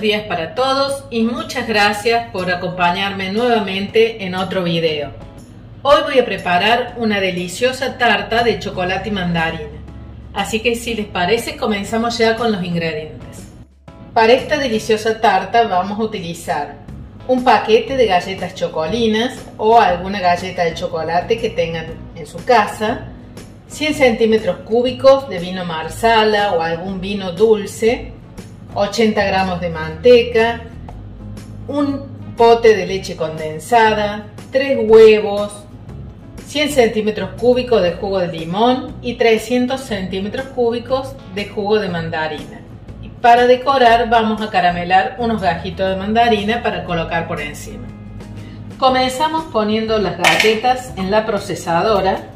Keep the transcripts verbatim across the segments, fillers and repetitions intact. buenos días para todos y muchas gracias por acompañarme nuevamente en otro video. Hoy voy a preparar una deliciosa tarta de chocolate y mandarina, así que si les parece comenzamos ya con los ingredientes. Para esta deliciosa tarta vamos a utilizar un paquete de galletas chocolinas o alguna galleta de chocolate que tengan en su casa, cien centímetros cúbicos de vino marsala o algún vino dulce, ochenta gramos de manteca, un pote de leche condensada, tres huevos, cien centímetros cúbicos de jugo de limón y trescientos centímetros cúbicos de jugo de mandarina. Y para decorar vamos a caramelar unos gajitos de mandarina para colocar por encima. Comenzamos poniendo las galletas en la procesadora.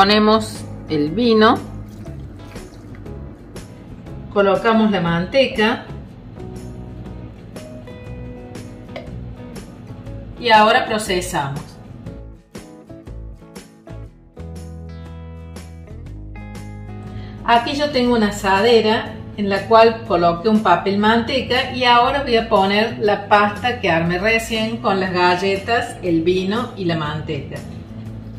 Ponemos el vino, colocamos la manteca y ahora procesamos. Aquí yo tengo una asadera en la cual coloqué un papel manteca y ahora voy a poner la pasta que armé recién con las galletas, el vino y la manteca.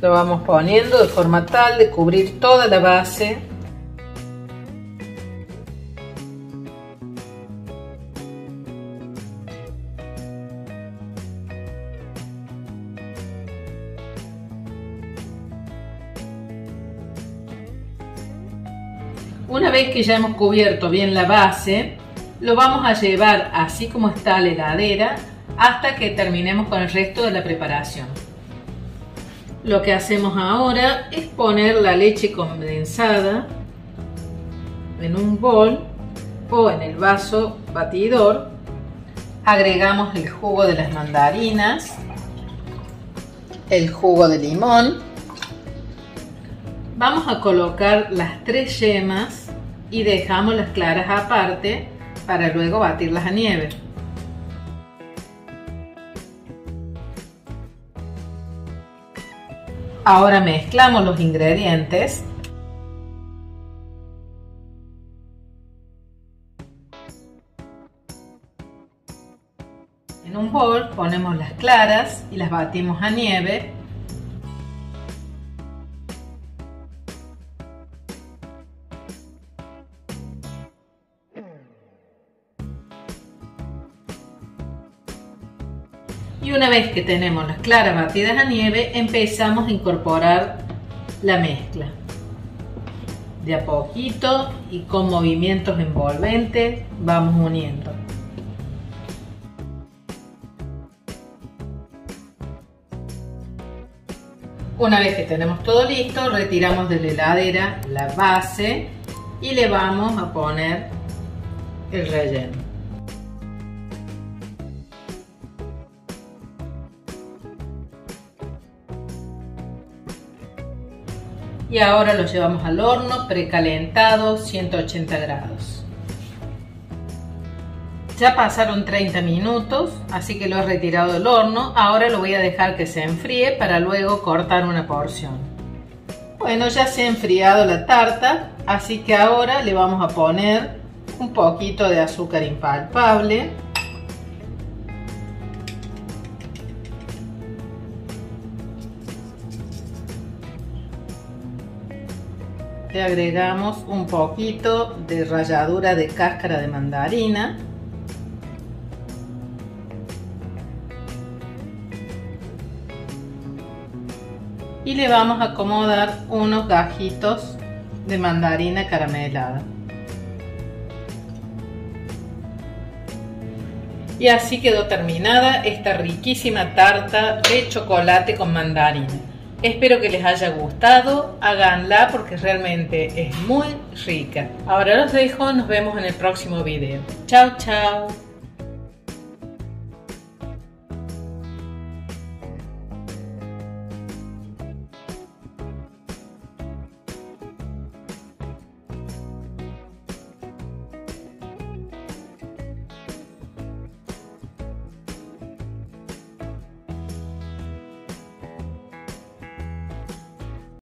Lo vamos poniendo de forma tal de cubrir toda la base. Una vez que ya hemos cubierto bien la base, lo vamos a llevar así como está a la heladera hasta que terminemos con el resto de la preparación. Lo que hacemos ahora es poner la leche condensada en un bol o en el vaso batidor. Agregamos el jugo de las mandarinas, el jugo de limón. Vamos a colocar las tres yemas y dejamos las claras aparte para luego batirlas a nieve. Ahora mezclamos los ingredientes. En un bol ponemos las claras y las batimos a nieve. Y una vez que tenemos las claras batidas a nieve, empezamos a incorporar la mezcla. De a poquito y con movimientos envolventes vamos uniendo. Una vez que tenemos todo listo, retiramos de la heladera la base y le vamos a poner el relleno. Y ahora lo llevamos al horno precalentado ciento ochenta grados. Ya pasaron treinta minutos, así que lo he retirado del horno. Ahora lo voy a dejar que se enfríe para luego cortar una porción. Bueno, ya se ha enfriado la tarta, así que ahora le vamos a poner un poquito de azúcar impalpable. Le agregamos un poquito de ralladura de cáscara de mandarina. Y le vamos a acomodar unos gajitos de mandarina caramelada. Y así quedó terminada esta riquísima tarta de chocolate con mandarina. Espero que les haya gustado, háganla porque realmente es muy rica. Ahora los dejo, nos vemos en el próximo video. Chao, chao.